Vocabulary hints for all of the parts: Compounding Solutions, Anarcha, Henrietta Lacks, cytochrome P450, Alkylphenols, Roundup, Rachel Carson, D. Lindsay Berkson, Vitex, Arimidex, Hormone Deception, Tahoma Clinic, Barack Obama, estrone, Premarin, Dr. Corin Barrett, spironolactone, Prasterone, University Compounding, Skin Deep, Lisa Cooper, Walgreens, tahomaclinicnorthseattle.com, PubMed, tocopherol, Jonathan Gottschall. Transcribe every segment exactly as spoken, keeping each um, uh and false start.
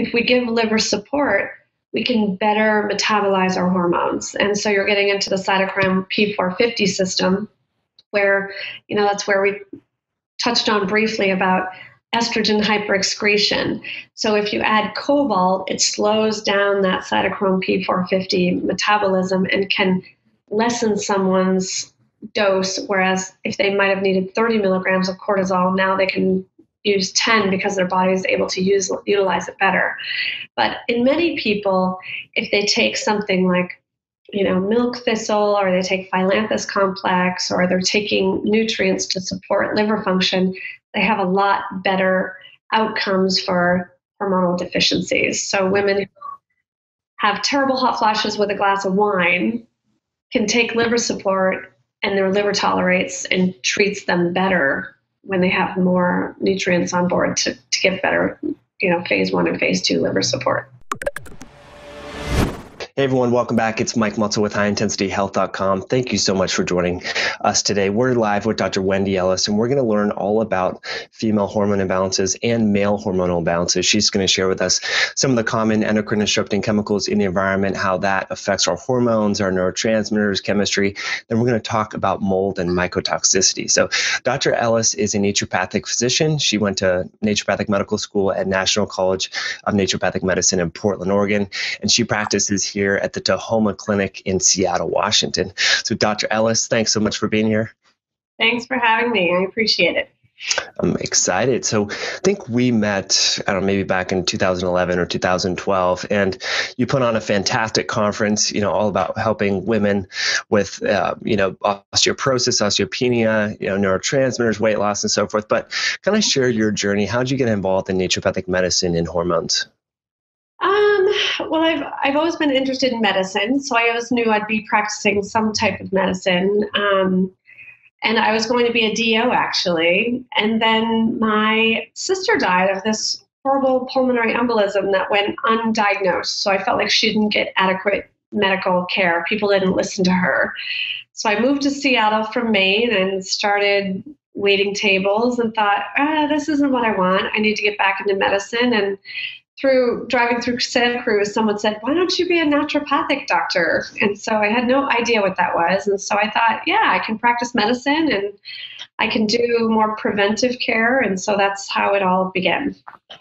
if we give liver support, we can better metabolize our hormones. And so you're getting into the cytochrome P four fifty system where, you know, that's where we touched on briefly about estrogen hyperexcretion. So if you add cobalt, it slows down that cytochrome P four fifty metabolism and can lessen someone's dose, whereas if they might have needed thirty milligrams of cortisol, now they can use ten because their body is able to use utilize it better. But in many people, if they take something like, you know, milk thistle, or they take Phyllanthus complex, or they're taking nutrients to support liver function, they have a lot better outcomes for hormonal deficiencies. So women who have terrible hot flashes with a glass of wine can take liver support, and their liver tolerates and treats them better when they have more nutrients on board to, to get better, you know, phase one and phase two liver support. Hey everyone, welcome back. It's Mike Mutzel with high intensity health dot com. Thank you so much for joining us today. We're live with Doctor Wendy Ellis, and we're going to learn all about female hormone imbalances and male hormonal imbalances. She's going to share with us some of the common endocrine disrupting chemicals in the environment, how that affects our hormones, our neurotransmitters, chemistry. Then we're going to talk about mold and mycotoxicity. So Doctor Ellis is a naturopathic physician. She went to naturopathic medical school at National College of Naturopathic Medicine in Portland, Oregon, and she practices here Here at the Tahoma Clinic in Seattle, Washington. So Doctor Ellis, thanks so much for being here. Thanks for having me. I appreciate it. I'm excited. So I think we met, I don't know, maybe back in two thousand eleven or two thousand twelve, and you put on a fantastic conference, you know, all about helping women with, uh, you know, osteoporosis, osteopenia, you know, neurotransmitters, weight loss, and so forth. But kind of share your journey. How did you get involved in naturopathic medicine and hormones? Um, well, I've, I've always been interested in medicine, so I always knew I'd be practicing some type of medicine. Um, and I was going to be a D O actually. And then my sister died of this horrible pulmonary embolism that went undiagnosed. So I felt like she didn't get adequate medical care. People didn't listen to her. So I moved to Seattle from Maine and started waiting tables and thought, ah, this isn't what I want. I need to get back into medicine. And Through driving through Santa Cruz, someone said, why don't you be a naturopathic doctor? And so I had no idea what that was. And so I thought, yeah, I can practice medicine and I can do more preventive care. And so that's how it all began.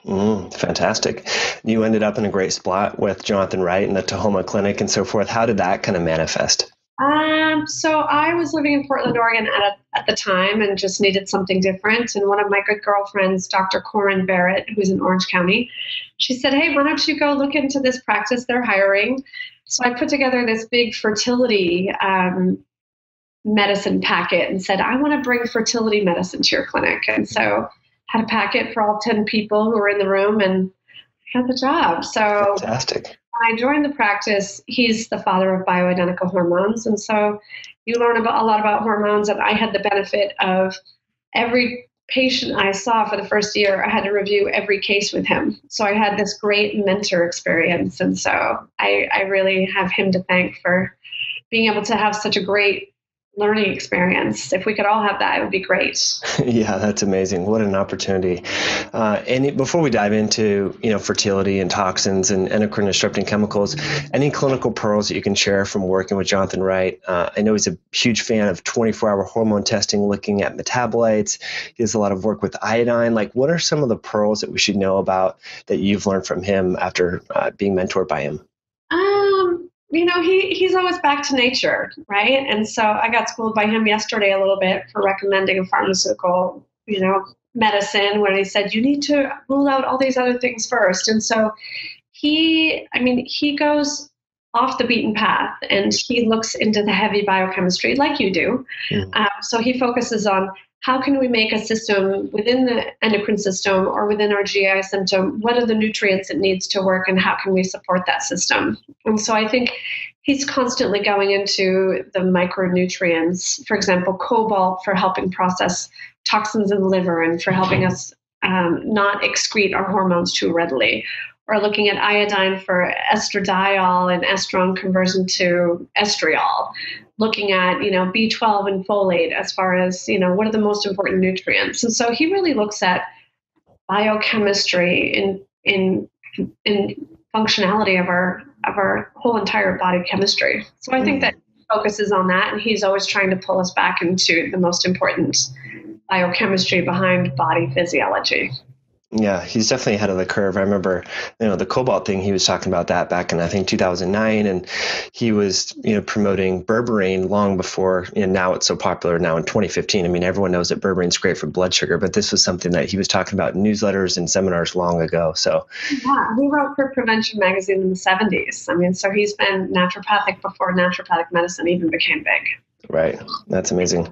Mm, fantastic. You ended up in a great spot with Jonathan Wright and the Tahoma Clinic and so forth. How did that kind of manifest? Um, so I was living in Portland, Oregon at, at the time and just needed something different. And one of my good girlfriends, Doctor Corin Barrett, who's in Orange County, she said, hey, why don't you go look into this practice they're hiring? So I put together this big fertility um, medicine packet and said, I want to bring fertility medicine to your clinic. And so had a packet for all ten people who were in the room and got the job. So fantastic. When I joined the practice, he's the father of bioidentical hormones. And so you learn about a lot about hormones. And I had the benefit of every patient I saw for the first year, I had to review every case with him. So I had this great mentor experience. And so I, I really have him to thank for being able to have such a great learning experience. If we could all have that, it would be great. Yeah, that's amazing. What an opportunity. Uh, and it, before we dive into, you know, fertility and toxins and endocrine disrupting chemicals, any clinical pearls that you can share from working with Jonathan Wright? Uh, I know he's a huge fan of twenty-four hour hormone testing, looking at metabolites. He does a lot of work with iodine. Like, what are some of the pearls that we should know about that you've learned from him after uh, being mentored by him? You know, he, he's always back to nature, right? And so I got schooled by him yesterday a little bit for recommending a pharmaceutical, you know, medicine where he said, you need to rule out all these other things first. And so he, I mean, he goes off the beaten path and he looks into the heavy biochemistry like you do. Mm-hmm. Um, so he focuses on how can we make a system within the endocrine system or within our G I system? What are the nutrients it needs to work and how can we support that system? And so I think he's constantly going into the micronutrients, for example, cobalt for helping process toxins in the liver and for helping us um, not excrete our hormones too readily, or looking at iodine for estradiol and estrone conversion to estriol, looking at, you know, B twelve and folate as far as, you know, what are the most important nutrients. And so he really looks at biochemistry in in in functionality of our of our whole entire body chemistry. So I think that he focuses on that, and he's always trying to pull us back into the most important biochemistry behind body physiology. Yeah, he's definitely ahead of the curve. I remember, you know, the cobalt thing, he was talking about that back in, I think, two thousand nine. And he was, you know, promoting berberine long before, you know, now it's so popular now in twenty fifteen. I mean, everyone knows that berberine's great for blood sugar, but this was something that he was talking about in newsletters and seminars long ago. So, yeah, he wrote for Prevention Magazine in the seventies. I mean, so he's been naturopathic before naturopathic medicine even became big. Right. That's amazing.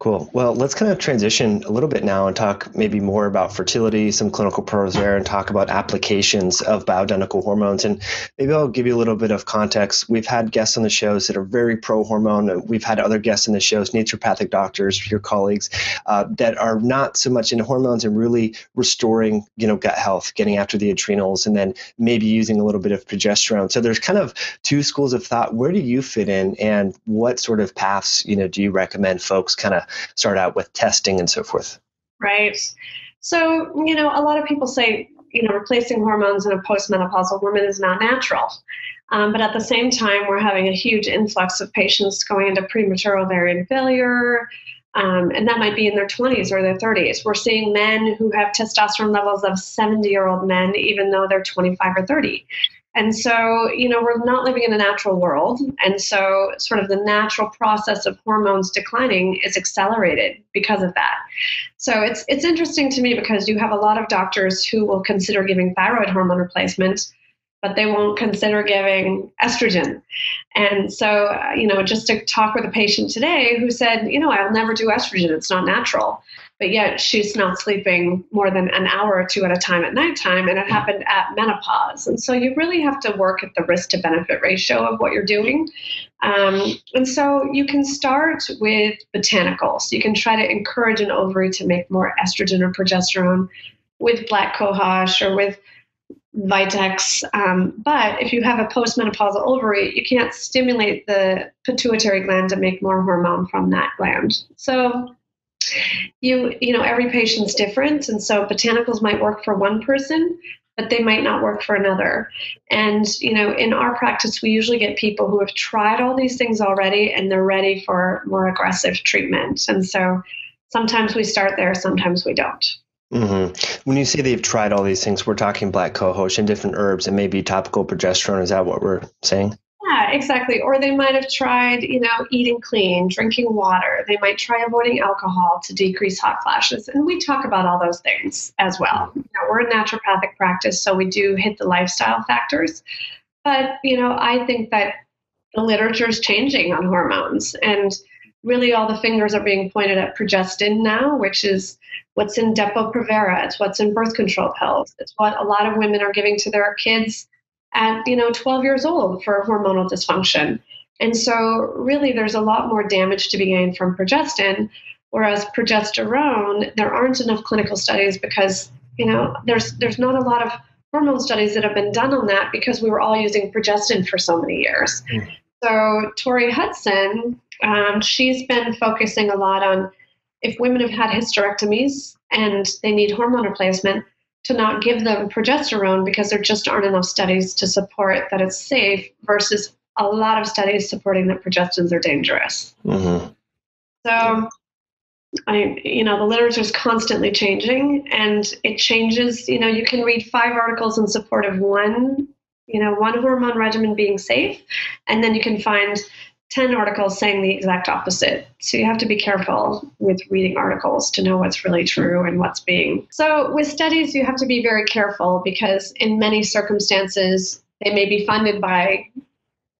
Cool. Well, let's kind of transition a little bit now and talk maybe more about fertility, some clinical pros there, and talk about applications of bioidentical hormones. And maybe I'll give you a little bit of context. We've had guests on the shows that are very pro-hormone. We've had other guests on the shows, naturopathic doctors, your colleagues, uh, that are not so much into hormones and really restoring, you know, gut health, getting after the adrenals, and then maybe using a little bit of progesterone. So there's kind of two schools of thought. Where do you fit in, and what sort of paths, you know, do you recommend folks kind of start out with testing and so forth? Right. So, you know, a lot of people say, you know, replacing hormones in a postmenopausal woman is not natural. Um, but at the same time, we're having a huge influx of patients going into premature ovarian failure, um, and that might be in their twenties or their thirties. We're seeing men who have testosterone levels of seventy-year-old men, even though they're twenty-five or thirty. And so, you know, we're not living in a natural world. And so sort of the natural process of hormones declining is accelerated because of that. So it's it's interesting to me because you have a lot of doctors who will consider giving thyroid hormone replacement, but they won't consider giving estrogen. And so, uh, you know, just to talk with a patient today who said, you know, I'll never do estrogen, it's not natural. But yet she's not sleeping more than an hour or two at a time at nighttime, and it happened at menopause. And so you really have to work at the risk to benefit ratio of what you're doing. Um, and so you can start with botanicals. You can try to encourage an ovary to make more estrogen or progesterone with black cohosh or with Vitex. Um, but if you have a postmenopausal ovary, you can't stimulate the pituitary gland to make more hormone from that gland. So You you know, every patient's different, and so botanicals might work for one person, but they might not work for another. And, you know, in our practice, we usually get people who have tried all these things already, and they're ready for more aggressive treatment. And so sometimes we start there, sometimes we don't. Mm-hmm. When you say they've tried all these things, we're talking black cohosh and different herbs and maybe topical progesterone. Is that what we're saying? Yeah, exactly. Or they might have tried, you know, eating clean, drinking water. They might try avoiding alcohol to decrease hot flashes. And we talk about all those things as well. You know, we're a naturopathic practice, so we do hit the lifestyle factors. But, you know, I think that the literature is changing on hormones. And really all the fingers are being pointed at progestin now, which is what's in Depo-Provera. It's what's in birth control pills. It's what a lot of women are giving to their kids at, you know, twelve years old for hormonal dysfunction. And so really there's a lot more damage to be gained from progestin, whereas progesterone, there aren't enough clinical studies because, you know, there's there's not a lot of hormone studies that have been done on that because we were all using progestin for so many years. Mm. So Tori Hudson, um, she's been focusing a lot on if women have had hysterectomies and they need hormone replacement, to not give them progesterone because there just aren't enough studies to support that it's safe versus a lot of studies supporting that progestins are dangerous. Mm-hmm. So, I, you know, the literature is constantly changing, and it changes. You know, you can read five articles in support of one, you know, one hormone regimen being safe, and then you can find ten articles saying the exact opposite. So you have to be careful with reading articles to know what's really true and what's being. So with studies, you have to be very careful because in many circumstances, they may be funded by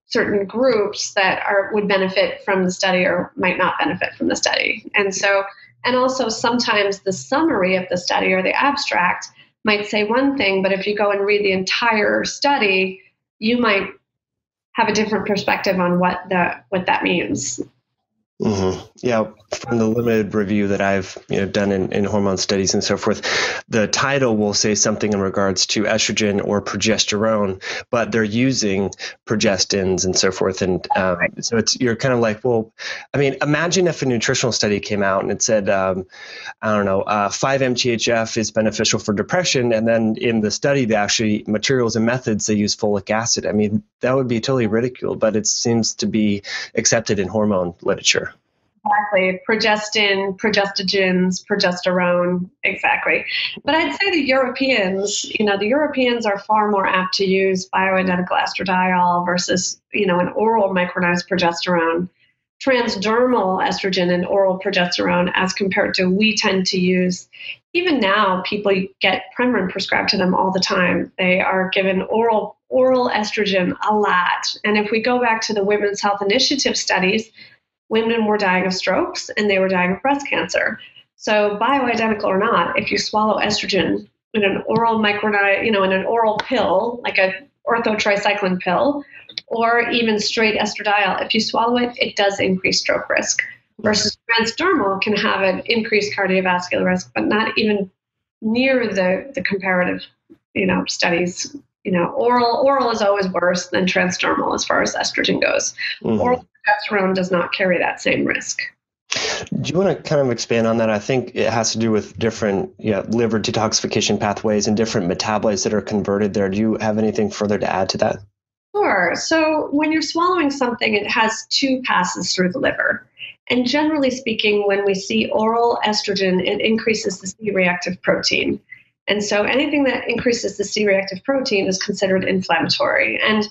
certain groups that are would benefit from the study or might not benefit from the study. And so, and also sometimes the summary of the study or the abstract might say one thing, but if you go and read the entire study, you might have a different perspective on what the what that means. Mm-hmm. Yeah, from the limited review that I've you know done in, in hormone studies and so forth, the title will say something in regards to estrogen or progesterone, but they're using progestins and so forth, and um, so it's you're kind of like, well, I mean, imagine if a nutritional study came out and it said, um, I don't know, uh, five M T H F is beneficial for depression, and then in the study they actually materials and methods they use folic acid. I mean, that would be totally ridiculed, but it seems to be accepted in hormone literature. Exactly. Progestin, progestogens, progesterone. Exactly. But I'd say the Europeans, you know, the Europeans are far more apt to use bioidentical estradiol versus, you know, an oral micronized progesterone, transdermal estrogen and oral progesterone as compared to we tend to use. Even now, people get Premarin prescribed to them all the time. They are given oral oral estrogen a lot. And if we go back to the Women's Health Initiative studies, women were dying of strokes and they were dying of breast cancer. So bioidentical or not, if you swallow estrogen in an oral micronized, you know, in an oral pill, like an orthotricycline pill, or even straight estradiol, if you swallow it, it does increase stroke risk. Versus transdermal can have an increased cardiovascular risk, but not even near the, the comparative, you know, studies. You know, oral oral is always worse than transdermal as far as estrogen goes. Mm-hmm. Oral progesterone does not carry that same risk. Do you want to kind of expand on that? I think it has to do with different you know, liver detoxification pathways and different metabolites that are converted there. Do you have anything further to add to that? Sure. So when you're swallowing something, it has two passes through the liver. And generally speaking, when we see oral estrogen, it increases the C-reactive protein. And so anything that increases the C-reactive protein is considered inflammatory. And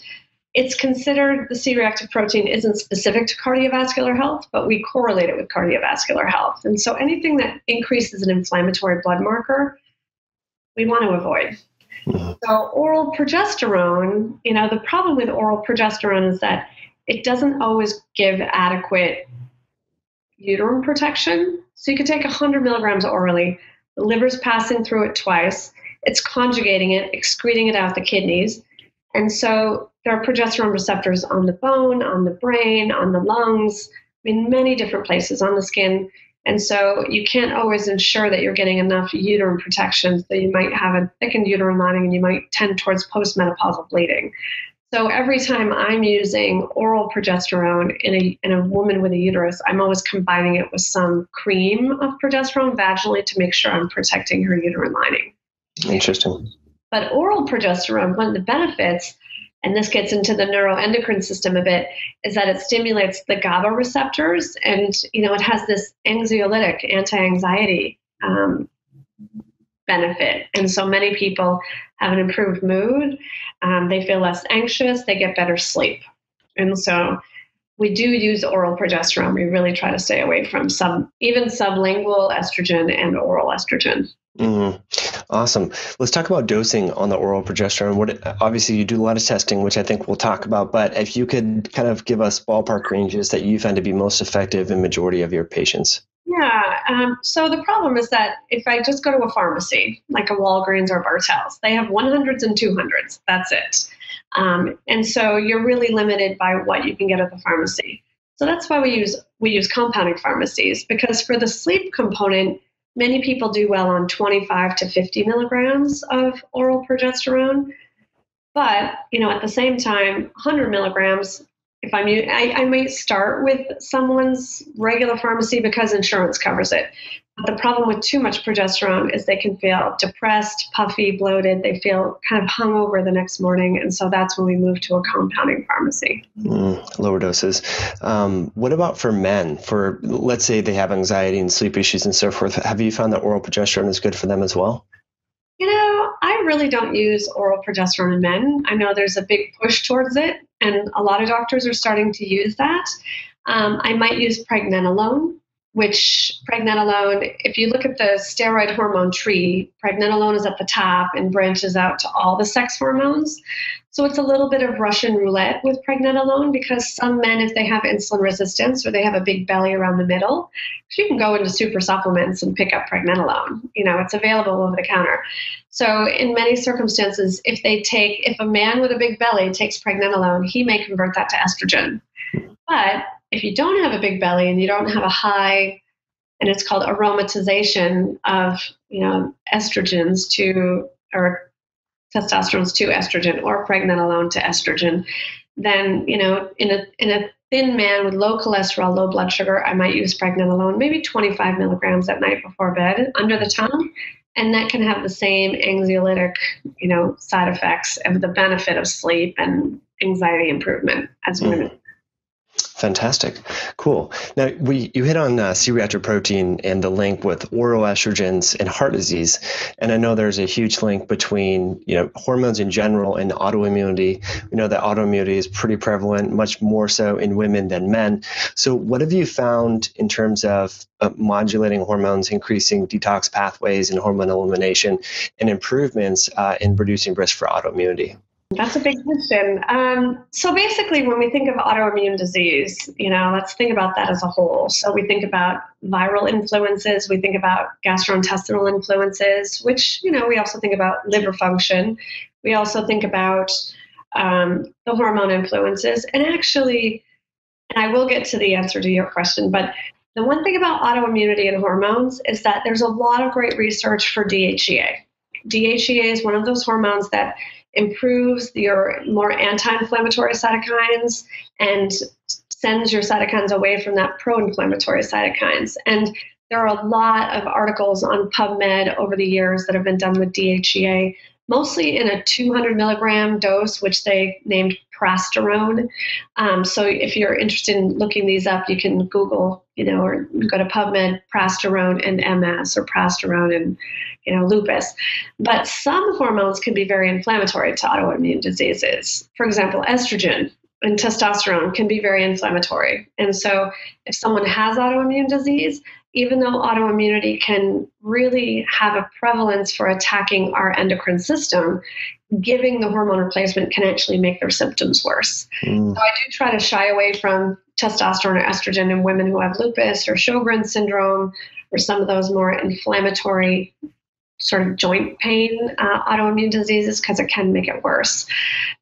it's considered the C-reactive protein isn't specific to cardiovascular health, but we correlate it with cardiovascular health. And so anything that increases an inflammatory blood marker, we want to avoid. Mm-hmm. So oral progesterone, you know, the problem with oral progesterone is that it doesn't always give adequate uterine protection. So you could take one hundred milligrams orally. The liver's passing through it twice. It's conjugating it, excreting it out the kidneys. And so there are progesterone receptors on the bone, on the brain, on the lungs, in many different places, on the skin. And so you can't always ensure that you're getting enough uterine protection. So you might have a thickened uterine lining and you might tend towards postmenopausal bleeding. So every time I'm using oral progesterone in a in a woman with a uterus, I'm always combining it with some cream of progesterone vaginally to make sure I'm protecting her uterine lining. Interesting. But oral progesterone, one of the benefits, and this gets into the neuroendocrine system a bit, is that it stimulates the GABA receptors, and you know it has this anxiolytic, anti-anxiety um, benefit. And so many people have an improved mood. Um, they feel less anxious. They get better sleep. And so we do use oral progesterone. We really try to stay away from sub, even sublingual estrogen and oral estrogen. Mm-hmm. Awesome. Let's talk about dosing on the oral progesterone. What obviously you do a lot of testing, which I think we'll talk about, but if you could kind of give us ballpark ranges that you find to be most effective in majority of your patients. Yeah. Um, so the problem is that if I just go to a pharmacy, like a Walgreens or Bartels, they have one hundreds and two hundreds. That's it. Um, and so you're really limited by what you can get at the pharmacy. So that's why we use we use compounding pharmacies, because for the sleep component, many people do well on twenty-five to fifty milligrams of oral progesterone. But, you know, at the same time, one hundred milligrams, if I'm, I, I might start with someone's regular pharmacy because insurance covers it. But the problem with too much progesterone is they can feel depressed, puffy, bloated. They feel kind of hungover the next morning. And so that's when we move to a compounding pharmacy. Mm, lower doses. Um, what about for men? For, let's say they have anxiety and sleep issues and so forth. Have you found that oral progesterone is good for them as well? You know, I really don't use oral progesterone in men. I know there's a big push towards it, and a lot of doctors are starting to use that. Um, I might use pregnenolone, which pregnenolone, if you look at the steroid hormone tree, pregnenolone is at the top and branches out to all the sex hormones. So it's a little bit of Russian roulette with pregnenolone, because some men, if they have insulin resistance or they have a big belly around the middle, you can go into super supplements and pick up pregnenolone. You know, it's available over the counter. So in many circumstances, if they take, if a man with a big belly takes pregnenolone, he may convert that to estrogen. But if you don't have a big belly and you don't have a high, and it's called aromatization of, you know, estrogens to, or testosterones to estrogen, or pregnenolone to estrogen, then, you know, in a in a thin man with low cholesterol, low blood sugar, I might use pregnenolone, maybe twenty-five milligrams at night before bed, under the tongue. And that can have the same anxiolytic, you know, side effects of the benefit of sleep and anxiety improvement as women. Mm. Fantastic. Cool. Now, we you hit on uh, C-reactive protein and the link with oral estrogens and heart disease. And I know there's a huge link between, you know, hormones in general and autoimmunity. We know that autoimmunity is pretty prevalent, much more so in women than men. So what have you found in terms of uh, modulating hormones, increasing detox pathways and hormone elimination, and improvements uh, in reducing risk for autoimmunity? That's a big question. Um, so basically, when we think of autoimmune disease, you know, let's think about that as a whole. So we think about viral influences, we think about gastrointestinal influences, which, you know, we also think about liver function. We also think about um, the hormone influences. And actually, and I will get to the answer to your question, but the one thing about autoimmunity and hormones is that there's a lot of great research for D H E A. D H E A is one of those hormones that improves your more anti-inflammatory cytokines and sends your cytokines away from that pro-inflammatory cytokines. And there are a lot of articles on PubMed over the years that have been done with D H E A, mostly in a two hundred milligram dose, which they named Prasterone. Um, so if you're interested in looking these up, you can Google, you know, or go to PubMed, Prasterone and M S, or Prasterone and, you know, lupus. But some hormones can be very inflammatory to autoimmune diseases. For example, estrogen and testosterone can be very inflammatory. And so if someone has autoimmune disease, even though autoimmunity can really have a prevalence for attacking our endocrine system, giving the hormone replacement can actually make their symptoms worse. Mm. So I do try to shy away from testosterone or estrogen in women who have lupus or Sjogren's syndrome or some of those more inflammatory sort of joint pain uh, autoimmune diseases, because it can make it worse.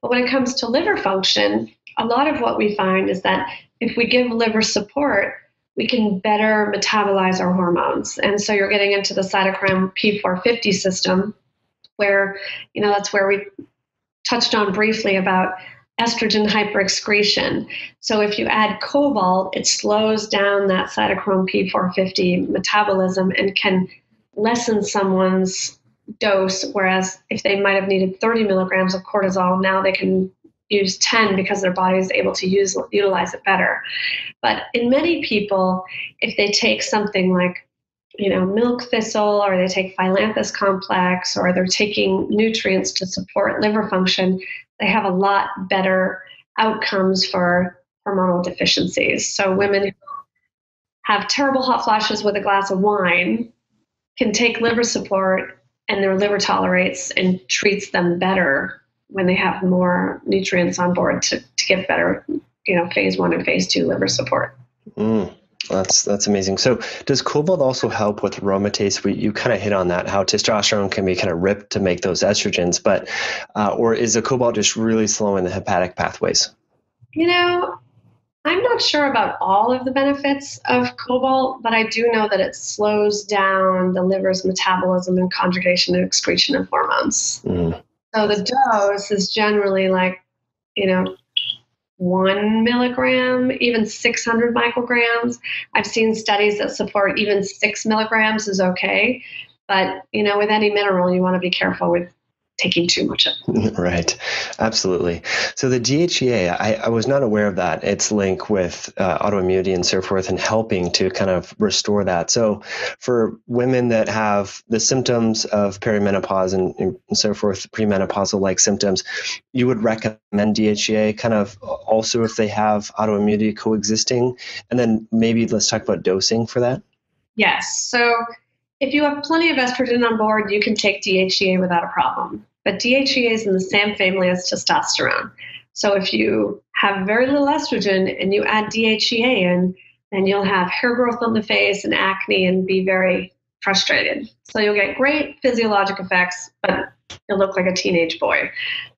But when it comes to liver function, a lot of what we find is that if we give liver support, we can better metabolize our hormones. And so you're getting into the cytochrome P four fifty system, where, you know, that's where we touched on briefly about estrogen hyperexcretion. So if you add cobalt, it slows down that cytochrome P four fifty metabolism and can lessen someone's dose, whereas if they might have needed thirty milligrams of cortisol, now they can use ten because their body is able to use utilize it better. But in many people, if they take something like, you know, milk thistle, or they take Phyllanthus complex, or they're taking nutrients to support liver function, they have a lot better outcomes for hormonal deficiencies. So women who have terrible hot flashes with a glass of wine can take liver support, and their liver tolerates and treats them better when they have more nutrients on board to, to give better, you know, phase one and phase two liver support. Mm. That's that's amazing. So does cobalt also help with aromatase? We, you kind of hit on that, how testosterone can be kind of ripped to make those estrogens, but uh, or is the cobalt just really slowing the hepatic pathways? You know, I'm not sure about all of the benefits of cobalt, but I do know that it slows down the liver's metabolism and conjugation and excretion of hormones. Mm. So the dose is generally like, you know, one milligram, even six hundred micrograms. I've seen studies that support even six milligrams is okay. But, you know, with any mineral, you want to be careful with taking too much of it. Right. Absolutely. So the D H E A, I, I was not aware of that. Its link with uh, autoimmunity and so forth, and helping to kind of restore that. So for women that have the symptoms of perimenopause and, and so forth, premenopausal-like symptoms, you would recommend D H E A kind of also if they have autoimmunity coexisting? And then maybe let's talk about dosing for that. Yes. So if you have plenty of estrogen on board, you can take D H E A without a problem. But D H E A is in the same family as testosterone. So if you have very little estrogen and you add D H E A in, then you'll have hair growth on the face and acne and be very frustrated. So you'll get great physiologic effects, but you'll look like a teenage boy.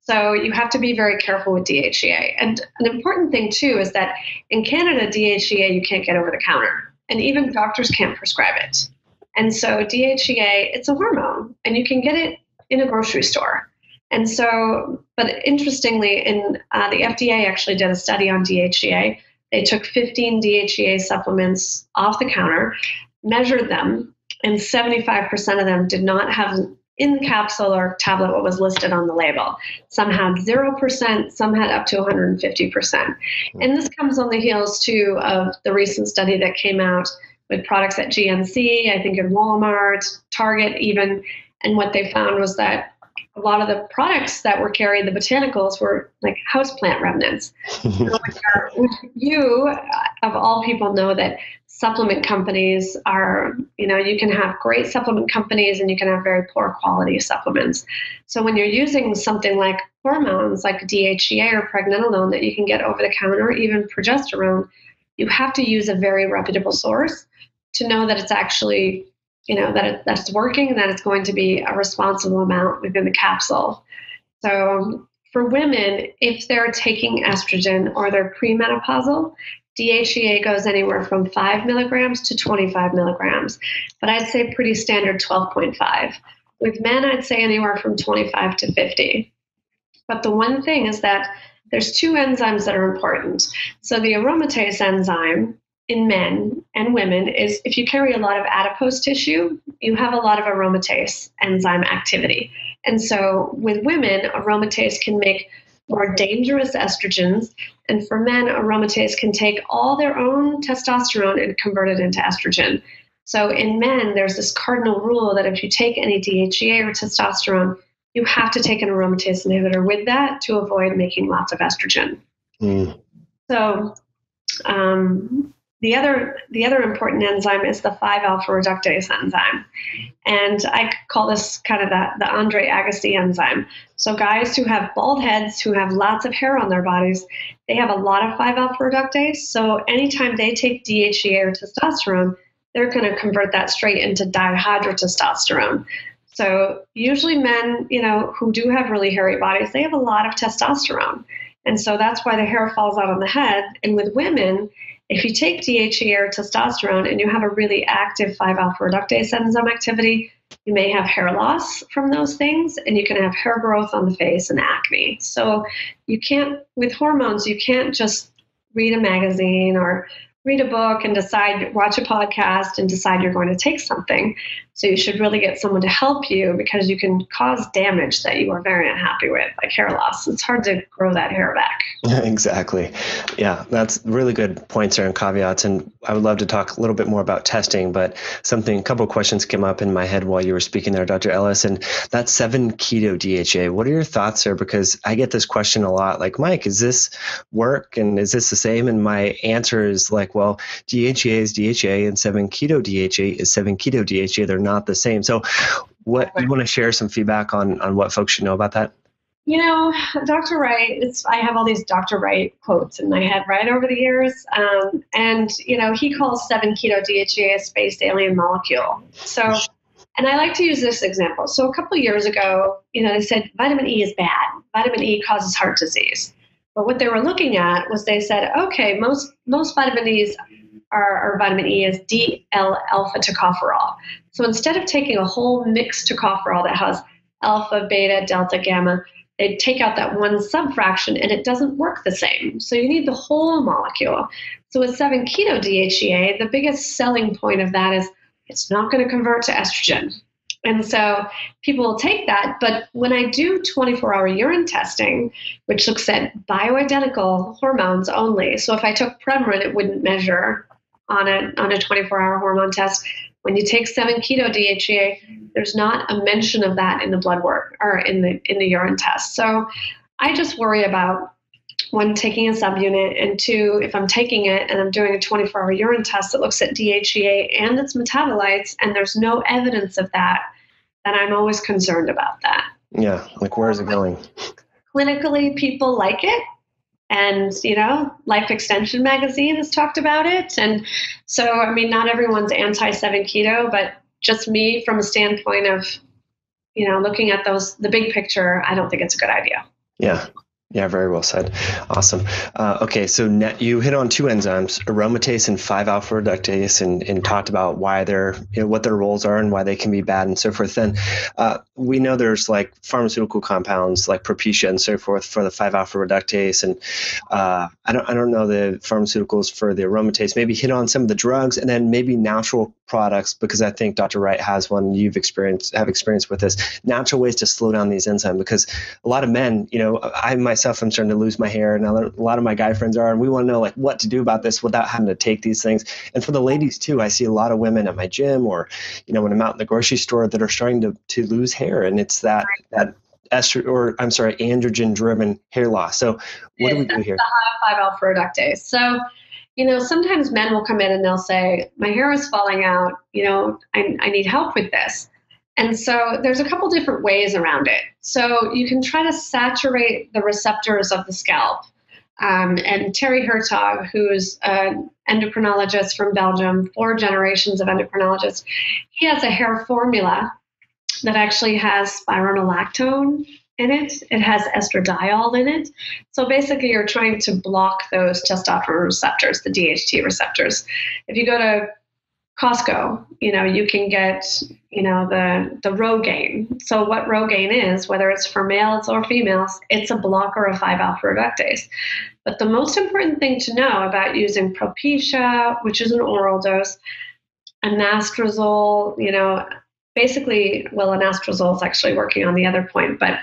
So you have to be very careful with D H E A. And an important thing, too, is that in Canada, D H E A you can't get over the counter. And even doctors can't prescribe it. And so D H E A, it's a hormone, and you can get it in a grocery store. And so, but interestingly, in uh, the F D A actually did a study on D H E A. They took fifteen D H E A supplements off the counter, measured them, and seventy-five percent of them did not have in the capsule or tablet what was listed on the label. Some had zero percent, some had up to one hundred fifty percent. And this comes on the heels, too, of the recent study that came out with products at G N C, I think in Walmart, Target even, and what they found was that a lot of the products that were carried, the botanicals, were like houseplant remnants. which are, which you, of all people, know that supplement companies are, you know, you can have great supplement companies and you can have very poor quality supplements. So when you're using something like hormones, like D H E A or pregnenolone that you can get over the counter, even progesterone, you have to use a very reputable source to know that it's actually, you know, that, it, that it's working and that it's going to be a responsible amount within the capsule. So for women, if they're taking estrogen or they're premenopausal, D H E A goes anywhere from five milligrams to twenty-five milligrams. But I'd say pretty standard twelve point five. With men, I'd say anywhere from twenty-five to fifty. But the one thing is that there's two enzymes that are important. So the aromatase enzyme in men and women is if you carry a lot of adipose tissue, you have a lot of aromatase enzyme activity. And so with women, aromatase can make more dangerous estrogens. And for men, aromatase can take all their own testosterone and convert it into estrogen. So in men, there's this cardinal rule that if you take any D H E A or testosterone, you have to take an aromatase inhibitor with that to avoid making lots of estrogen. Mm. So um, the other the other important enzyme is the five alpha reductase enzyme. And I call this kind of the, the Andre Agassi enzyme. So guys who have bald heads, who have lots of hair on their bodies, they have a lot of five alpha reductase. So anytime they take D H E A or testosterone, they're going to convert that straight into dihydrotestosterone. So usually men, you know, who do have really hairy bodies, they have a lot of testosterone. And so that's why the hair falls out on the head. And with women, if you take D H E A or testosterone and you have a really active five alpha reductase enzyme activity, you may have hair loss from those things, and you can have hair growth on the face and acne. So you can't, with hormones, you can't just read a magazine or read a book and decide, watch a podcast and decide you're going to take something. So you should really get someone to help you because you can cause damage that you are very unhappy with, like hair loss. It's hard to grow that hair back. Exactly. Yeah, that's really good points there and caveats. And I would love to talk a little bit more about testing, but something, a couple of questions came up in my head while you were speaking there, Doctor Ellis, and that's seven keto D H E A. What are your thoughts there? Because I get this question a lot, like, Mike, is this work and is this the same? And my answer is like, well, D H E A is D H E A and seven keto D H E A is seven keto D H E A. They're not the same. So what do you want to share some feedback on, on what folks should know about that? You know, Doctor Wright, it's, I have all these Doctor Wright quotes in my head right over the years. Um, and, you know, he calls seven keto D H E A a space alien molecule. So, and I like to use this example. So a couple of years ago, you know, they said vitamin E is bad. Vitamin E causes heart disease. But what they were looking at was they said, okay, most most vitamin E's are, or vitamin E is D L alpha tocopherol. So instead of taking a whole mixed tocopherol that has alpha, beta, delta, gamma, they take out that one subfraction and it doesn't work the same. So you need the whole molecule. So with seven keto D H E A, the biggest selling point of that is it's not going to convert to estrogen. And so people will take that. But when I do twenty-four hour urine testing, which looks at bioidentical hormones only, so if I took Premarin, it wouldn't measure on a on a twenty-four hour hormone test. When you take seven keto D H E A, there's not a mention of that in the blood work or in the in the urine test. So I just worry about, one, taking a subunit, and two, if I'm taking it and I'm doing a twenty-four hour urine test that looks at D H E A and its metabolites, and there's no evidence of that, then I'm always concerned about that. Yeah, like where is it going? Clinically, people like it. And, you know, Life Extension magazine has talked about it. And so, I mean, not everyone's anti seven keto, but just me from a standpoint of, you know, looking at those, the big picture, I don't think it's a good idea. Yeah. Yeah, very well said. Awesome. Uh, okay, so net, you hit on two enzymes, aromatase and five alpha reductase, and, and talked about why they're, you know, what their roles are and why they can be bad and so forth. Then uh, we know there's like pharmaceutical compounds like Propecia and so forth for the five alpha reductase, and uh, I don't I don't know the pharmaceuticals for the aromatase. Maybe hit on some of the drugs, and then maybe natural products, because I think Doctor Wright has one. You've experienced have experience with this, natural ways to slow down these enzymes, because a lot of men, you know, I myself. Myself, I'm starting to lose my hair, and a lot of my guy friends are, and we want to know like what to do about this without having to take these things. And for the ladies too, I see a lot of women at my gym, or you know, when I'm out in the grocery store, that are starting to to lose hair, and it's that that estrogen or I'm sorry, androgen driven hair loss. So what do we do here? Five alpha reductase. So you know, sometimes men will come in and they'll say, my hair is falling out. You know, I, I need help with this. And so there's a couple different ways around it. So you can try to saturate the receptors of the scalp. Um, and Terry Hertoghe, who's an endocrinologist from Belgium, four generations of endocrinologists, he has a hair formula that actually has spironolactone in it. It has estradiol in it. So basically you're trying to block those testosterone receptors, the D H E A receptors. If you go to Costco, you know, you can get, you know, the, the Rogaine. So what Rogaine is, whether it's for males or females, it's a blocker of five alpha reductase. But the most important thing to know about using Propecia, which is an oral dose, anastrozole, you know, basically, well, anastrozole is actually working on the other point, but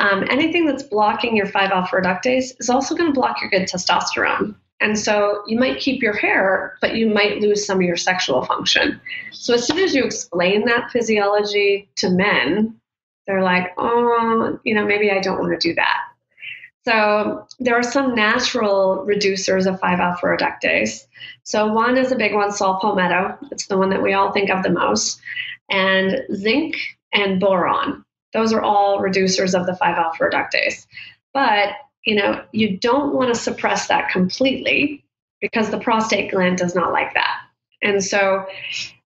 um, anything that's blocking your five alpha reductase is also going to block your good testosterone. And so you might keep your hair, but you might lose some of your sexual function. So as soon as you explain that physiology to men, they're like, oh, you know, maybe I don't want to do that. So there are some natural reducers of five alpha reductase. So one is a big one, saw palmetto. It's the one that we all think of the most. And zinc and boron. Those are all reducers of the five alpha reductase. But you know, you don't want to suppress that completely because the prostate gland does not like that. And so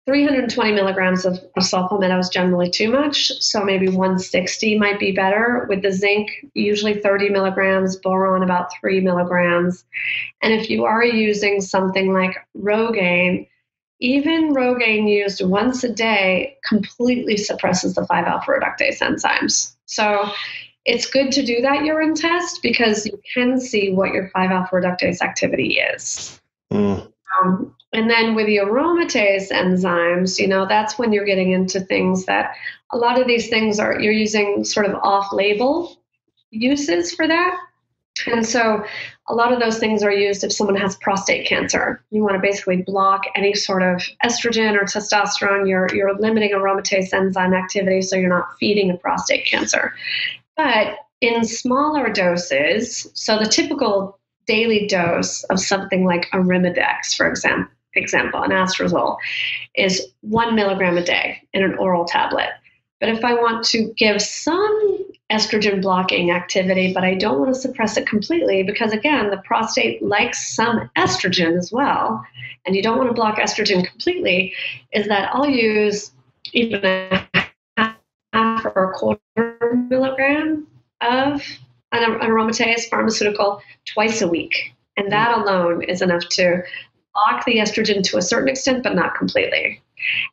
three hundred twenty milligrams of, of saw palmetto is generally too much. So maybe one sixty might be better, with the zinc, usually thirty milligrams, boron about three milligrams. And if you are using something like Rogaine, even Rogaine used once a day completely suppresses the five alpha reductase enzymes. So it's good to do that urine test because you can see what your five alpha reductase activity is. Mm. Um, and then with the aromatase enzymes, you know, that's when you're getting into things that a lot of these things are, you're using sort of off-label uses for that. And so a lot of those things are used if someone has prostate cancer. You want to basically block any sort of estrogen or testosterone. You're, you're limiting aromatase enzyme activity so you're not feeding a prostate cancer. But in smaller doses, so the typical daily dose of something like Arimidex, for example, example, anastrozole, is one milligram a day in an oral tablet. But if I want to give some estrogen blocking activity, but I don't want to suppress it completely because, again, the prostate likes some estrogen as well, and you don't want to block estrogen completely, is that I'll use even a half or a quarter milligram of an aromatase pharmaceutical twice a week. And that alone is enough to block the estrogen to a certain extent, but not completely.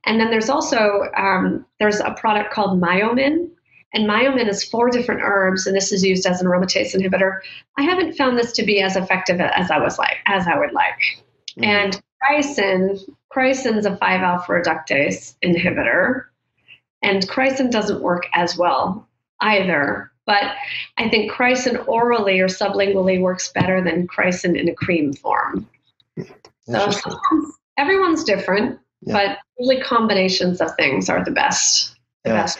And then there's also, um, there's a product called Myomin. And Myomin is four different herbs, and this is used as an aromatase inhibitor. I haven't found this to be as effective as I was like, as I would like. Mm-hmm. And Chrysin, Chrysin's a five alpha reductase inhibitor. And Chrysin doesn't work as well either, but I think Chrysin orally or sublingually works better than Chrysin in a cream form. So everyone's different, yeah. But usually combinations of things are the best. The yeah. best.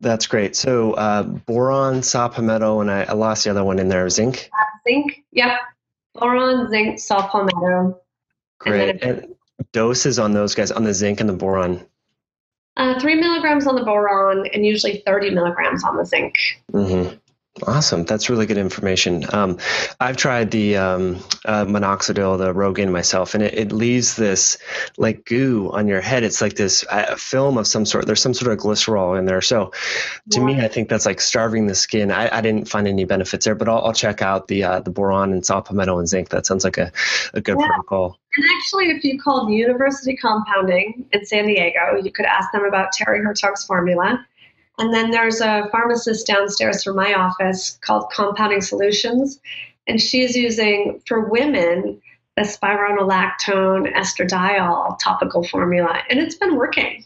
That's great. So uh, boron, saw palmetto, and I, I lost the other one in there, zinc? Uh, zinc, yep. Boron, zinc, saw palmetto. Great. And then and doses on those guys, on the zinc and the boron? Uh, three milligrams on the boron and usually thirty milligrams on the zinc. Mm-hmm. Awesome. That's really good information. Um, I've tried the um, uh, minoxidil, the Rogaine myself, and it, it leaves this like goo on your head. It's like this uh, film of some sort. There's some sort of glycerol in there. So to yeah. me, I think that's like starving the skin. I, I didn't find any benefits there, but I'll, I'll check out the uh, the boron and saw palmetto and zinc. That sounds like a, a good yeah. protocol. And actually, if you called University Compounding in San Diego, you could ask them about Terry Hertoghe's formula. And then there's a pharmacist downstairs from my office called Compounding Solutions, and she's using, for women, a spironolactone estradiol topical formula, and it's been working.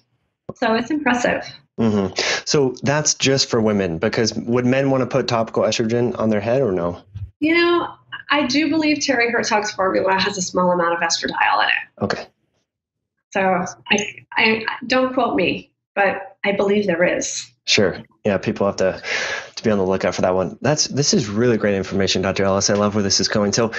So it's impressive. Mm-hmm. So that's just for women, because would men want to put topical estrogen on their head or no? You know, I do believe Terry Hertoghe's formula has a small amount of estradiol in it. Okay. So I, I don't quote me, but I believe there is. Sure. Yeah. People have to, to be on the lookout for that one. That's, this is really great information, Doctor Ellis. I love where this is going. So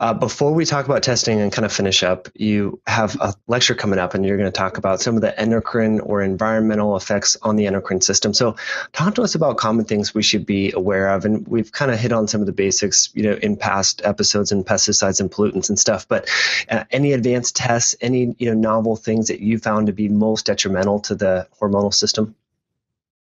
uh, before we talk about testing and kind of finish up, you have a lecture coming up and you're going to talk about some of the endocrine or environmental effects on the endocrine system. So talk to us about common things we should be aware of. And we've kind of hit on some of the basics, you know, in past episodes and pesticides and pollutants and stuff, but uh, any advanced tests, any, you know, novel things that you found to be most detrimental to the hormonal system?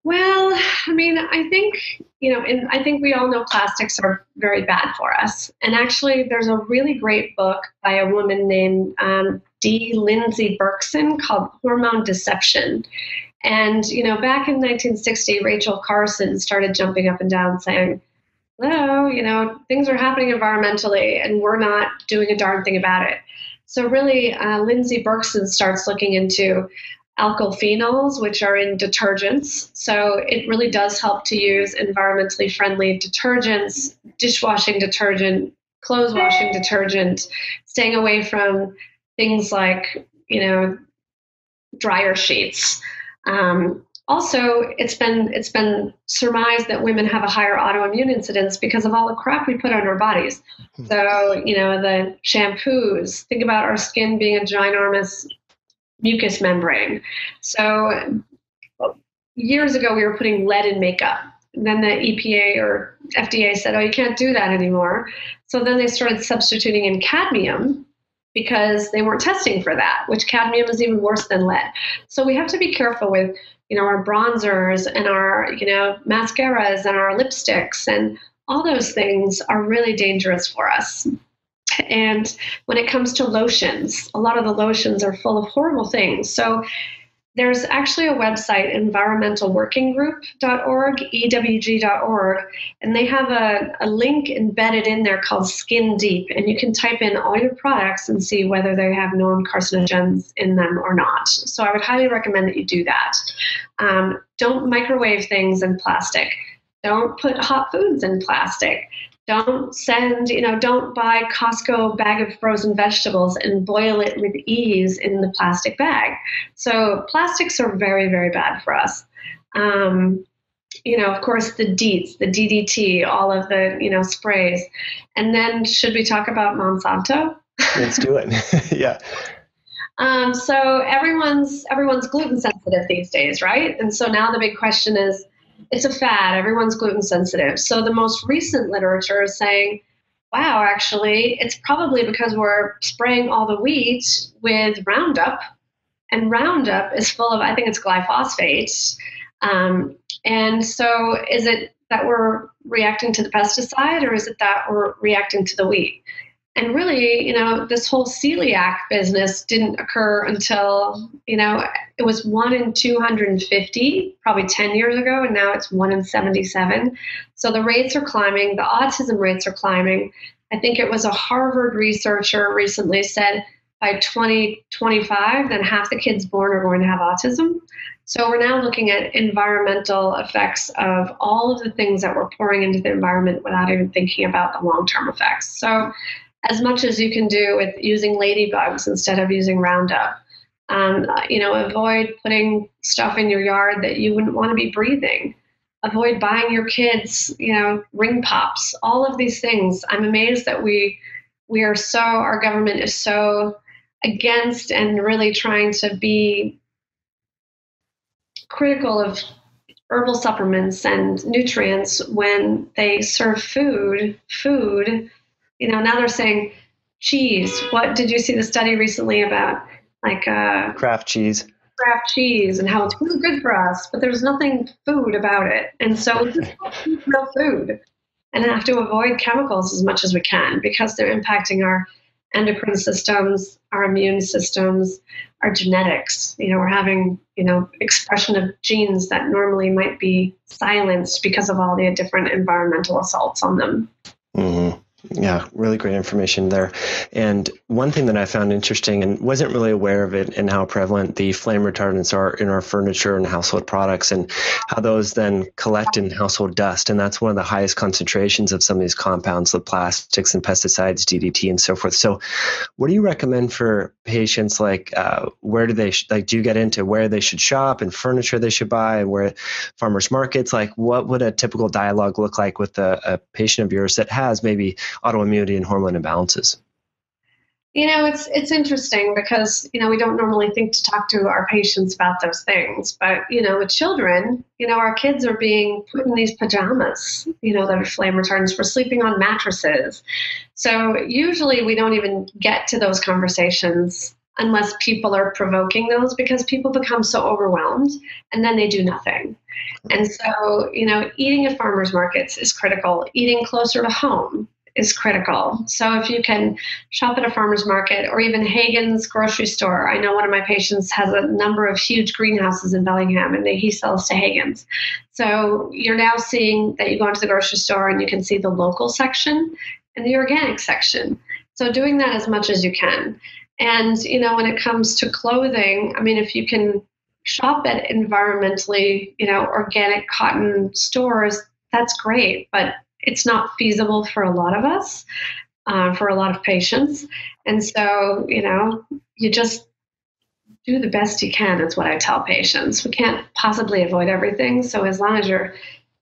Well, I mean, I think, you know, in, I think we all know plastics are very bad for us. And actually, there's a really great book by a woman named um, D. Lindsay Berkson called Hormone Deception. And, you know, back in nineteen sixty, Rachel Carson started jumping up and down saying, hello, you know, things are happening environmentally and we're not doing a darn thing about it. So really, uh, Lindsay Berkson starts looking into alkylphenols, which are in detergents. So it really does help to use environmentally friendly detergents, dishwashing detergent, clothes washing detergent, staying away from things like, you know, dryer sheets. Um, also, it's been, it's been surmised that women have a higher autoimmune incidence because of all the crap we put on our bodies. So, you know, the shampoos, think about our skin being a ginormous mucous membrane. So years ago, we were putting lead in makeup. And then the E P A or F D A said, oh, you can't do that anymore. So then they started substituting in cadmium because they weren't testing for that, which cadmium is even worse than lead. So we have to be careful with, you know, our bronzers and our, you know, mascaras and our lipsticks, and all those things are really dangerous for us. And when it comes to lotions, a lot of the lotions are full of horrible things. So there's actually a website, environmental working group dot org, E W G dot org, and they have a, a link embedded in there called Skin Deep. And you can type in all your products and see whether they have known carcinogens in them or not. So I would highly recommend that you do that. Um, don't microwave things in plastic. Don't put hot foods in plastic. Don't send, you know, don't buy Costco bag of frozen vegetables and boil it with ease in the plastic bag. So plastics are very, very bad for us. Um, you know, of course, the DEETs, the D D T, all of the, you know, sprays. And then should we talk about Monsanto? Let's do it. Yeah. Um, so everyone's everyone's gluten sensitive these days, right? And so now the big question is, it's a fad. Everyone's gluten sensitive. So the most recent literature is saying, wow, actually, it's probably because we're spraying all the wheat with Roundup. And Roundup is full of, I think it's glyphosate. Um, and so is it that we're reacting to the pesticide, or is it that we're reacting to the wheat? And really, you know, this whole celiac business didn't occur until, you know, it was one in two hundred fifty, probably ten years ago, and now it's one in seventy-seven. So the rates are climbing. The autism rates are climbing. I think it was a Harvard researcher recently said by twenty twenty-five, then half the kids born are going to have autism. So we're now looking at environmental effects of all of the things that we're pouring into the environment without even thinking about the long-term effects. So as much as you can do with using ladybugs instead of using Roundup, um, you know, avoid putting stuff in your yard that you wouldn't want to be breathing. Avoid buying your kids, you know, ring pops, all of these things. I'm amazed that we, we are so, our government is so against and really trying to be critical of herbal supplements and nutrients when they serve food, food, you know, now they're saying, cheese. What did you see the study recently about like uh, Kraft cheese? Kraft cheese and how it's really good for us, but there's nothing food about it. And so it's real food. And have to avoid chemicals as much as we can because they're impacting our endocrine systems, our immune systems, our genetics. You know, we're having, you know, expression of genes that normally might be silenced because of all the different environmental assaults on them. Mm-hmm. Yeah, really great information there. And one thing that I found interesting and wasn't really aware of it and how prevalent the flame retardants are in our furniture and household products and how those then collect in household dust. And that's one of the highest concentrations of some of these compounds, the plastics and pesticides, D D T and so forth. So what do you recommend for patients? Like uh, where do they, sh- like do you get into where they should shop and furniture they should buy and where farmers markets? Like what would a typical dialogue look like with a, a patient of yours that has maybe autoimmunity and hormone imbalances? You know, it's it's interesting because, you know, we don't normally think to talk to our patients about those things. But, you know, with children, you know, our kids are being put in these pajamas, you know, that are flame retardants. We're sleeping on mattresses. So usually we don't even get to those conversations unless people are provoking those because people become so overwhelmed and then they do nothing. And so, you know, eating at farmers markets is critical. Eating closer to home is critical. So if you can shop at a farmer's market or even Haggen's grocery store. I know one of my patients has a number of huge greenhouses in Bellingham and he sells to Haggen's. So you're now seeing that you go into the grocery store and you can see the local section and the organic section. So doing that as much as you can. And, you know, when it comes to clothing, I mean, if you can shop at environmentally, you know, organic cotton stores, that's great. But it's not feasible for a lot of us, uh, for a lot of patients. And so, you know, you just do the best you can. That's what I tell patients. We can't possibly avoid everything. So as long as you're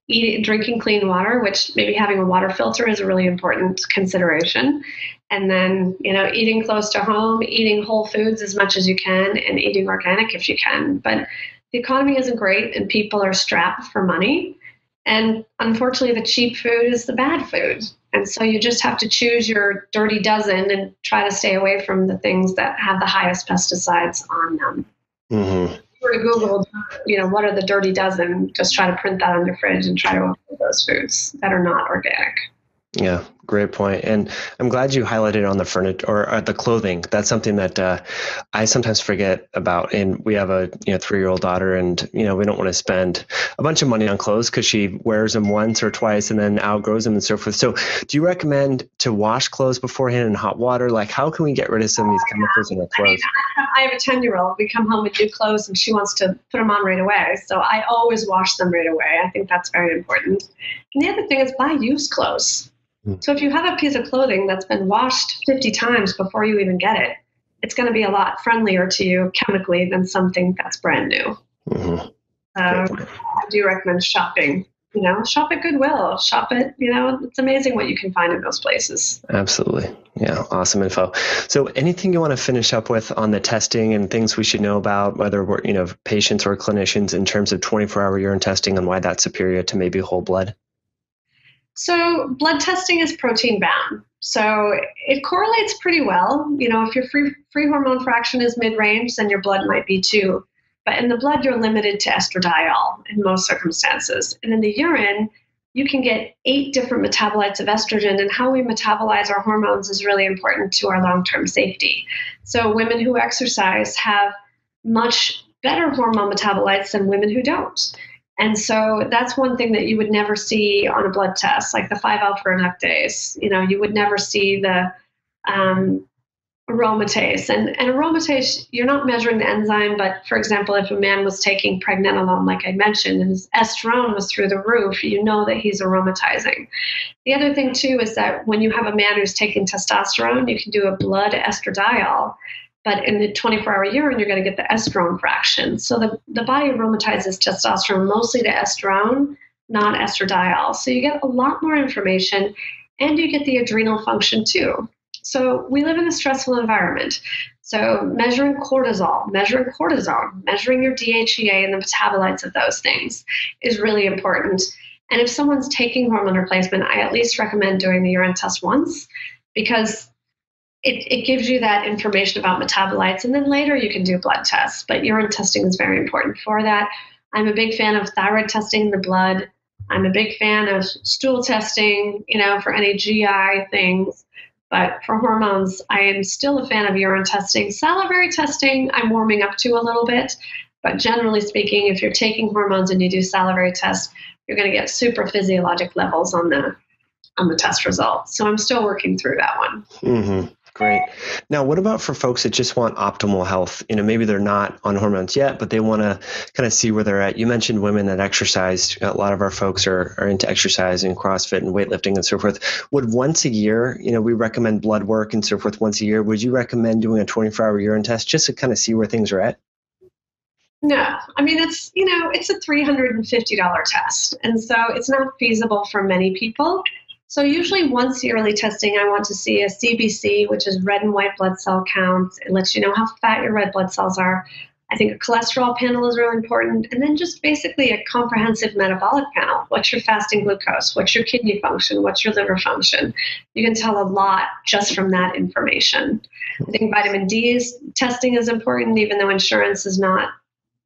eating, drinking clean water, which maybe having a water filter is a really important consideration. And then, you know, eating close to home, eating whole foods as much as you can, and eating organic if you can. But the economy isn't great and people are strapped for money. And unfortunately, the cheap food is the bad food. And so you just have to choose your dirty dozen and try to stay away from the things that have the highest pesticides on them. Mm-hmm. If you were to Google, you know, what are the dirty dozen, just try to print that on your fridge and try to avoid those foods that are not organic. Yeah, great point. And I'm glad you highlighted on the furniture or, or the clothing. That's something that uh, I sometimes forget about. And we have a you know three-year-old daughter and you know we don't want to spend a bunch of money on clothes because she wears them once or twice and then outgrows them and so forth. So do you recommend to wash clothes beforehand in hot water? Like how can we get rid of some of these chemicals in our clothes? I mean, I have a ten-year-old. We come home with new clothes and she wants to put them on right away. So I always wash them right away. I think that's very important. And the other thing is buy used clothes. So if you have a piece of clothing that's been washed fifty times before you even get it, it's going to be a lot friendlier to you chemically than something that's brand new. Mm-hmm. Um, I do recommend shopping. You know, shop at Goodwill, shop at, you know, it's amazing what you can find in those places. Absolutely. Yeah. Awesome info. So anything you want to finish up with on the testing and things we should know about, whether we're, you know, patients or clinicians in terms of twenty-four hour urine testing and why that's superior to maybe whole blood? So blood testing is protein bound. So it correlates pretty well. You know, if your free free hormone fraction is mid-range, then your blood might be too. But in the blood, you're limited to estradiol in most circumstances. And in the urine, you can get eight different metabolites of estrogen, and how we metabolize our hormones is really important to our long-term safety. So women who exercise have much better hormone metabolites than women who don't. And so that's one thing that you would never see on a blood test, like the five alpha reductase. You know, you would never see the um, aromatase. And, and aromatase, you're not measuring the enzyme, but for example, if a man was taking pregnenolone, like I mentioned, and his estrone was through the roof, you know that he's aromatizing. The other thing, too, is that when you have a man who's taking testosterone, you can do a blood estradiol. But in the twenty-four hour urine, you're going to get the estrone fraction. So the, the body aromatizes testosterone mostly to estrone, not estradiol. So you get a lot more information, and you get the adrenal function too. So we live in a stressful environment. So measuring cortisol, measuring cortisone, measuring your D H E A and the metabolites of those things is really important. And if someone's taking hormone replacement, I at least recommend doing the urine test once, because it, it gives you that information about metabolites. And then later you can do blood tests, but urine testing is very important for that. I'm a big fan of thyroid testing in the blood. I'm a big fan of stool testing, you know, for any G I things. But for hormones, I am still a fan of urine testing. Salivary testing, I'm warming up to a little bit. But generally speaking, if you're taking hormones and you do salivary tests, you're going to get super physiologic levels on the on the test results. So I'm still working through that one. Mm-hmm. Great. Now, what about for folks that just want optimal health? You know, maybe they're not on hormones yet, but they want to kind of see where they're at. You mentioned women that exercise. A lot of our folks are, are into exercise and CrossFit and weightlifting and so forth. Would once a year, you know, we recommend blood work and so forth once a year. Would you recommend doing a twenty-four hour urine test just to kind of see where things are at? No, I mean, it's, you know, it's a three hundred fifty dollars test. And so it's not feasible for many people. So usually once yearly testing, I want to see a C B C, which is red and white blood cell counts. It lets you know how fat your red blood cells are. I think a cholesterol panel is really important. And then just basically a comprehensive metabolic panel. What's your fasting glucose? What's your kidney function? What's your liver function? You can tell a lot just from that information. I think vitamin D's testing is important, even though insurance is not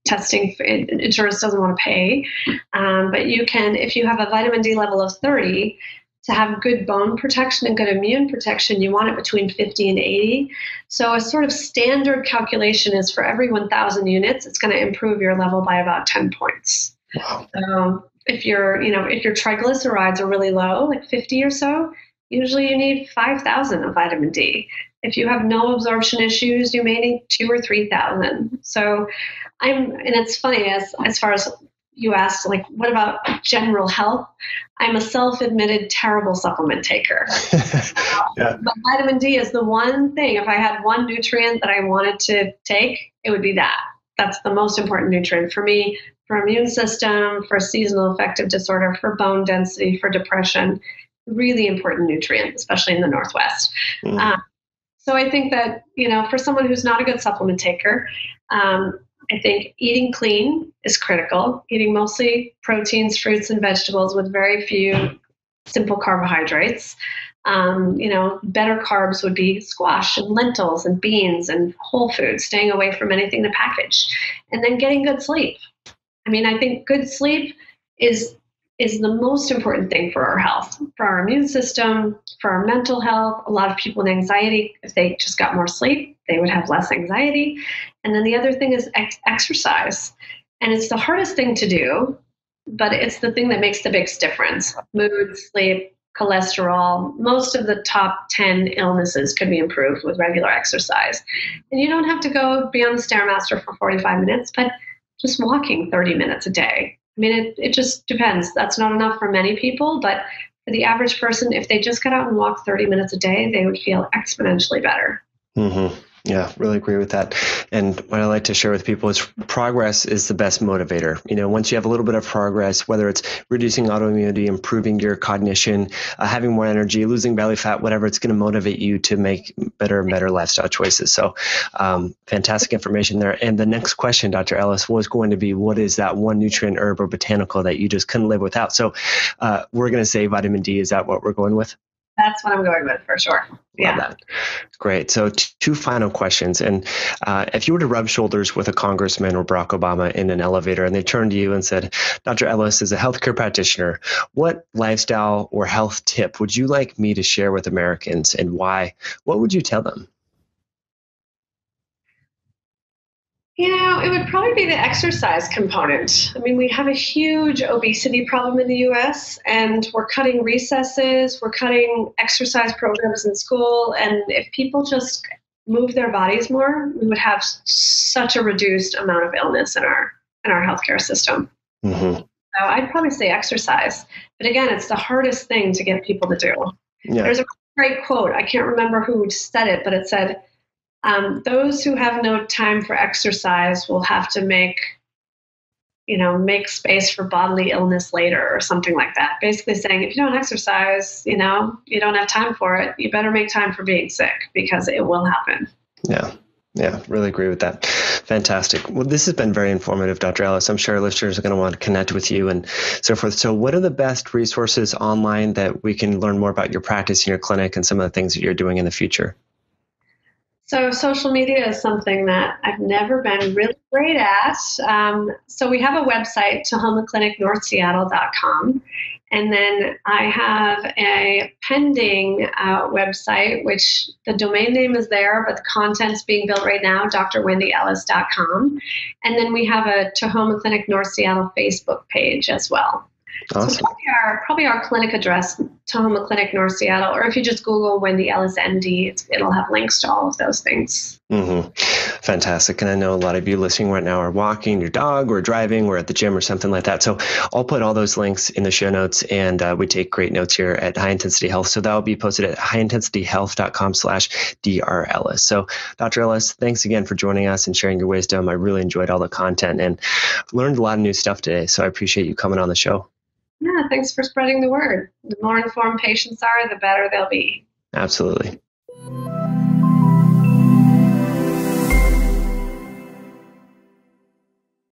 testing, insurance doesn't want to pay. Um, but you can, if you have a vitamin D level of thirty, to have good bone protection and good immune protection, you want it between fifty and eighty. So a sort of standard calculation is for every one thousand units, it's going to improve your level by about ten points. Wow. So if your, you know, if your triglycerides are really low, like fifty or so, usually you need five thousand of vitamin D. If you have no absorption issues, you may need two or three thousand. So I'm, and it's funny as, as far as you asked, like, what about general health? I'm a self-admitted terrible supplement taker. Yeah. But vitamin D is the one thing. If I had one nutrient that I wanted to take, it would be that. That's the most important nutrient for me, for immune system, for seasonal affective disorder, for bone density, for depression. Really important nutrient, especially in the Northwest. Mm. Um, so I think that, you know, for someone who's not a good supplement taker, um, I think eating clean is critical, eating mostly proteins, fruits, and vegetables with very few simple carbohydrates. Um, you know, better carbs would be squash and lentils and beans and whole foods, staying away from anything to package. And then getting good sleep. I mean, I think good sleep is is the most important thing for our health, for our immune system, for our mental health. A lot of people with anxiety, if they just got more sleep, they would have less anxiety. And then the other thing is ex- exercise. And it's the hardest thing to do, but it's the thing that makes the biggest difference. Mood, sleep, cholesterol, most of the top ten illnesses could be improved with regular exercise. And you don't have to go be on the Stairmaster for forty-five minutes, but just walking thirty minutes a day. I mean, it, it just depends. That's not enough for many people, but for the average person, if they just got out and walked thirty minutes a day, they would feel exponentially better. Mm-hmm. Yeah, really agree with that. And what I like to share with people is progress is the best motivator. You know, once you have a little bit of progress, whether it's reducing autoimmunity, improving your cognition, uh, having more energy, losing belly fat, whatever, it's going to motivate you to make better and better lifestyle choices. So um, fantastic information there. And the next question, Doctor Ellis, was going to be, what is that one nutrient, herb, or botanical that you just couldn't live without? So uh, we're going to say vitamin D. Is that what we're going with? That's what I'm going with for sure. Yeah. Love that. Great. So t- two final questions. And uh, if you were to rub shoulders with a congressman or Barack Obama in an elevator and they turned to you and said, Doctor Ellis is a healthcare practitioner, what lifestyle or health tip would you like me to share with Americans and why? What would you tell them? You know, it would probably be the exercise component. I mean, we have a huge obesity problem in the U S and we're cutting recesses, we're cutting exercise programs in school. And if people just move their bodies more, we would have such a reduced amount of illness in our in our healthcare system. Mm-hmm. So I'd probably say exercise. But again, it's the hardest thing to get people to do. Yeah. There's a great quote. I can't remember who said it, but it said, Um, those who have no time for exercise will have to make you know, make space for bodily illness later or something like that. Basically saying, if you don't exercise, you know, you don't have time for it. You better make time for being sick because it will happen. Yeah. Yeah, really agree with that. Fantastic. Well, this has been very informative, Doctor Ellis. I'm sure listeners are going to want to connect with you and so forth. So what are the best resources online that we can learn more about your practice and your clinic and some of the things that you're doing in the future? So social media is something that I've never been really great at. Um, so we have a website, Tahoma Clinic North Seattle dot com. And then I have a pending uh, website, which the domain name is there, but the content's being built right now, D R Wendy Ellis dot com. And then we have a Tahoma Clinic North Seattle Facebook page as well. Awesome. So probably our, probably our clinic address, Tahoma Clinic North Seattle, or if you just Google Wendy Ellis M D, it'll have links to all of those things. Mm-hmm. Fantastic. And I know a lot of you listening right now are walking your dog or driving or at the gym or something like that. So I'll put all those links in the show notes, and uh, we take great notes here at High Intensity Health. So that'll be posted at high intensity health dot com slash D R Ellis. So Doctor Ellis, thanks again for joining us and sharing your wisdom. I really enjoyed all the content and learned a lot of new stuff today. So I appreciate you coming on the show. Yeah, thanks for spreading the word. The more informed patients are, the better they'll be. Absolutely.